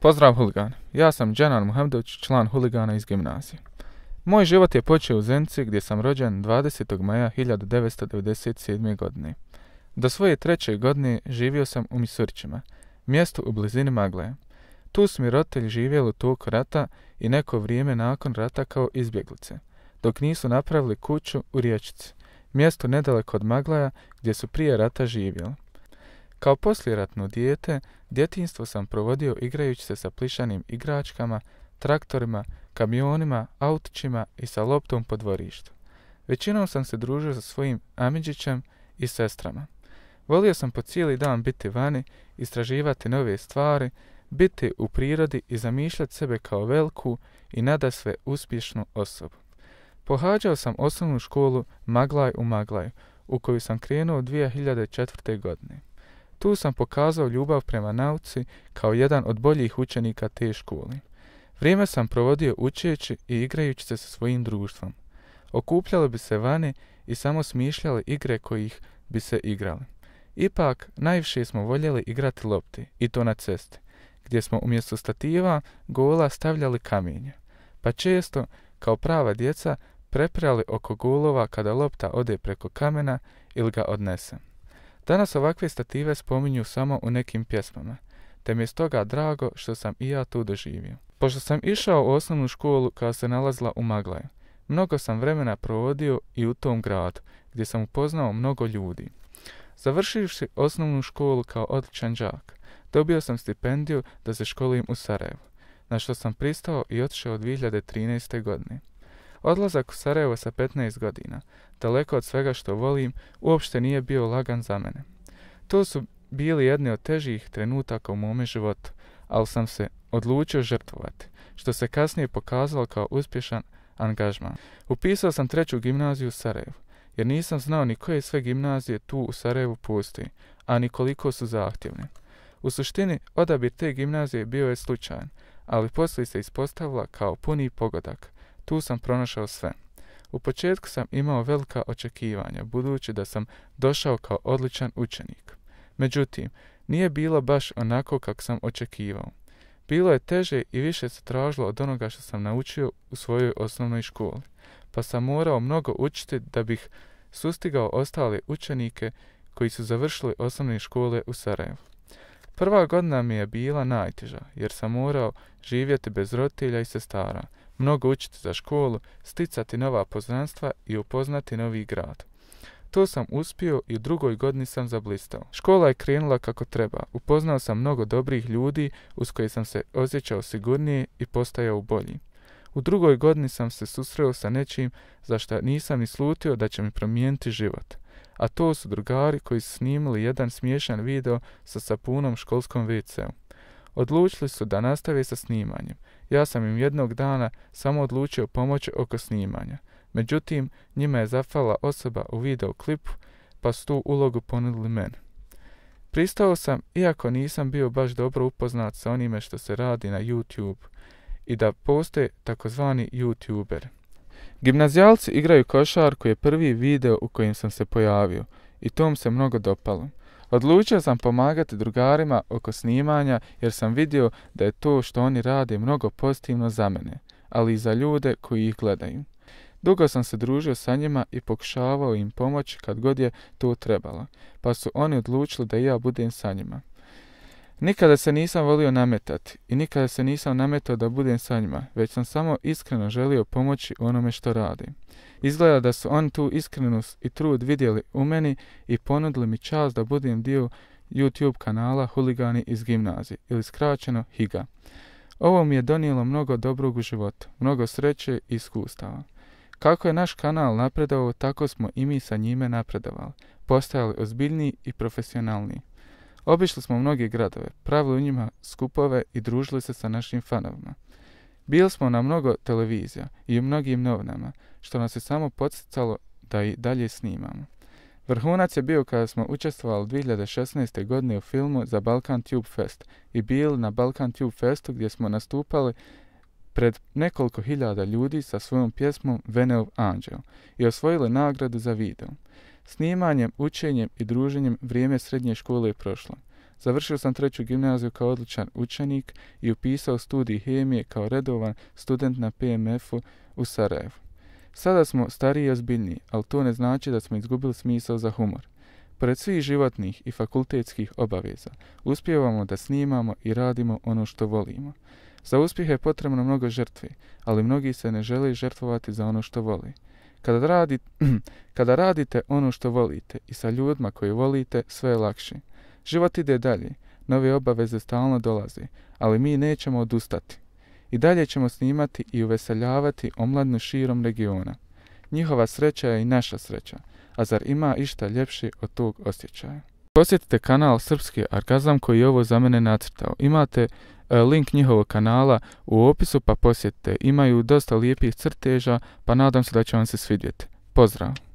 Pozdrav huligani, ja sam Džanan Muhamdović, član Huligana iz gimnazije. Moj život je počeo u Zenici gdje sam rođen 20. maja 1997. godine. Do svoje treće godine živio sam u Misurčima, mjestu u blizini Maglaja. Tu su mi roditelji živjeli u toku rata i neko vrijeme nakon rata kao izbjeglice, dok nisu napravili kuću u Riječici, mjestu nedaleko od Maglaja gdje su prije rata živjeli. Kao posljeratno dijete, djetinjstvo sam provodio igrajući se sa plišanim igračkama, traktorima, kamionima, autićima i sa loptom po dvorištu. Većinom sam se družio sa svojim amidžićem i sestrama. Volio sam po cijeli dan biti vani, istraživati nove stvari, biti u prirodi i zamišljati sebe kao veliku i nadasve uspješnu osobu. Pohađao sam osnovnu školu Maglaj u Maglaju, u koju sam krenuo 2004. godine. Tu sam pokazao ljubav prema nauci kao jedan od boljih učenika te škole. Vrijeme sam provodio učeći i igrajući se sa svojim društvom. Okupljali bi se vani i samo smišljali igre kojih bi se igrali. Ipak, najviše smo voljeli igrati lopti, i to na cesti, gdje smo umjesto stativa gola stavljali kamenje, pa često, kao prava djeca, prepirali oko golova kada lopta ode preko kamena ili ga odnese. Danas ovakve stative spominju samo u nekim pjesmama, te mi je stoga drago što sam i ja tu doživio. Pošto sam išao u osnovnu školu koja se nalazila u Maglaju, mnogo sam vremena provodio i u tom gradu, gdje sam upoznao mnogo ljudi. Završivši osnovnu školu kao odličan đak, dobio sam stipendiju da se školujem u Sarajevu, na što sam pristao i otišao 2013. godine. Odlazak u Sarajevo sa 15 godina, daleko od svega što volim, uopšte nije bio lagan za mene. To su bili jedni od težih trenutaka u mome životu, ali sam se odlučio žrtvovati, što se kasnije pokazalo kao uspješan angažman. Upisao sam treću gimnaziju u Sarajevu, jer nisam znao ni koje sve gimnazije tu u Sarajevu postoji, a ni koliko su zahtjevne. U suštini, odabir te gimnazije bio je slučajan, ali poslije se ispostavila kao puni pogodak. Tu sam pronašao sve. U početku sam imao velika očekivanja, budući da sam došao kao odličan učenik. Međutim, nije bilo baš onako kako sam očekivao. Bilo je teže i više se tražilo od onoga što sam naučio u svojoj osnovnoj školi, pa sam morao mnogo učiti da bih sustigao ostale učenike koji su završili osnovne škole u Sarajevu. Prva godina mi je bila najteža, jer sam morao živjeti bez roditelja i sestara, mnogo učiti za školu, sticati nova poznanstva i upoznati novi grad. To sam uspio i u drugoj godini sam zablistao. Škola je krenula kako treba, upoznao sam mnogo dobrih ljudi uz koje sam se osjećao sigurnije i postajao bolji. U drugoj godini sam se susreo sa nečim za što nisam ni slutio da će mi promijeniti život, a to su drugari koji su snimili jedan smiješan video sa sapunom školskom WC-u. Odlučili su da nastave sa snimanjem. Ja sam im jednog dana samo odlučio pomoći oko snimanja. Međutim, njima je zafala osoba u videoklipu, pa su tu ulogu ponudili meni. Pristao sam, iako nisam bio baš dobro upoznat sa onime što se radi na YouTube i da postoje takozvani YouTuber. Gimnazijalci igraju košarku je prvi video u kojem sam se pojavio i to mi se mnogo dopalo. Odlučio sam pomagati drugarima oko snimanja jer sam vidio da je to što oni rade mnogo pozitivno za mene, ali i za ljude koji ih gledaju. Dugo sam se družio sa njima i pokušavao im pomoći kad god je to trebalo, pa su oni odlučili da ja budem sa njima. Nikada se nisam volio nametati i nikada se nisam nametao da budem sa njima, već sam samo iskreno želio pomoći onome što radi. Izgleda da su oni tu iskrenost i trud vidjeli u meni i ponudili mi čast da budem dio YouTube kanala Huligani iz gimnazije ili skraćeno Higa. Ovo mi je donijelo mnogo dobrog u životu, mnogo sreće i iskustava. Kako je naš kanal napredovao, tako smo i mi sa njime napredovali, postajali ozbiljniji i profesionalniji. Obišli smo mnoge gradove, pravili u njima skupove i družili se sa našim fanovima. Bili smo na mnogo televizija i u mnogim novinama, što nas je samo podsticalo da i dalje snimamo. Vrhunac je bio kada smo učestvovali 2016. godine u filmu za Balkan Tube Fest i bili na Balkan Tube Festu gdje smo nastupali pred nekoliko hiljada ljudi sa svojom pjesmom Venin Anđeo i osvojili nagradu za video. Snimanjem, učenjem i druženjem vrijeme srednje škole je prošlo. Završio sam treću gimnaziju kao odličan učenik i upisao studij hemije kao redovan student na PMF-u u Sarajevu. Sada smo stariji i ozbiljniji, ali to ne znači da smo izgubili smisao za humor. Pored svih životnih i fakultetskih obaveza, uspijevamo da snimamo i radimo ono što volimo. Za uspjeh je potrebno mnogo žrtvi, ali mnogi se ne žele žrtvovati za ono što voli. Kada radite ono što volite i sa ljudima koji volite, sve je lakše. Život ide dalje, nove obaveze stalno dolaze, ali mi nećemo odustati. I dalje ćemo snimati i uveseljavati omladnu širom regiona. Njihova sreća je i naša sreća, a zar ima išta ljepše od tog osjećaja? Posjetite kanal Srpski Argazam koji je ovo za mene nacrtao. Imate link njihovog kanala u opisu pa posjetite. Imaju dosta lijepih crteža pa nadam se da će vam se svidjeti. Pozdrav!